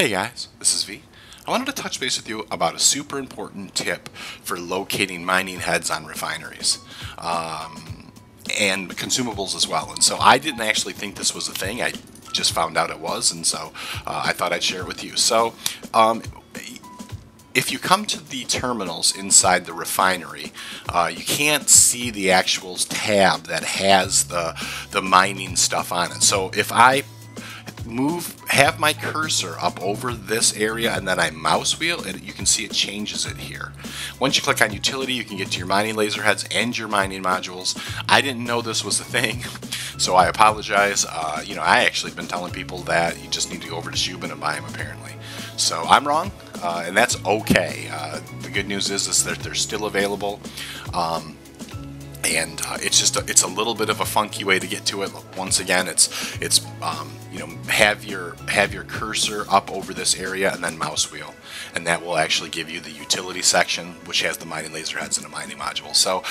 Hey guys, this is V. I wanted to touch base with you about a super important tip for locating mining heads on refineries and consumables as well. And so I didn't actually think this was a thing. I just found out it was, and so I thought I'd share it with you. So if you come to the terminals inside the refinery, you can't see the actual tab that has the mining stuff on it. So if I have my cursor up over this area and then I mouse wheel it, you can see it changes it here. Once you click on utility, you can get to your mining laser heads and your mining modules. I didn't know this was a thing, so I apologize. You know, I actually been telling people that you just need to go over to Shubin and buy them apparently. So I'm wrong, and that's okay. The good news is that they're still available. And it's a little bit of a funky way to get to it. Once again, it's you know, have your cursor up over this area and then mouse wheel, and that will actually give you the utility section, which has the mining laser heads and the mining module. So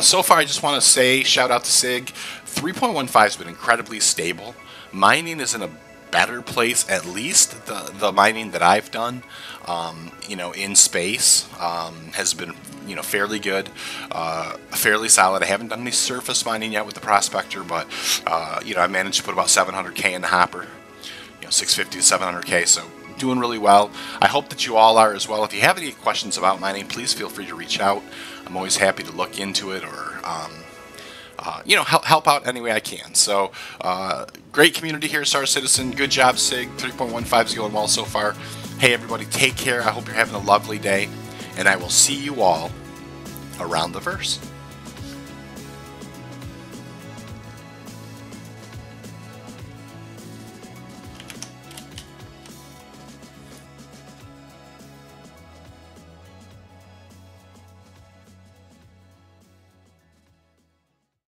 so far, I just want to say shout out to SIG. 3.15 has been incredibly stable. Mining is in a better place, at least the mining that I've done, you know, in space has been, you know, fairly good, fairly solid. I haven't done any surface mining yet with the Prospector, but you know, I managed to put about 700K in the hopper, you know, 650 to 700K. So doing really well. I hope that you all are as well. If you have any questions about mining, please feel free to reach out. I'm always happy to look into it or you know, help out any way I can. So great community here, Star Citizen. Good job, SIG. 3.15 is going well so far. Hey everybody, take care. I hope you're having a lovely day, and I will see you all around the verse.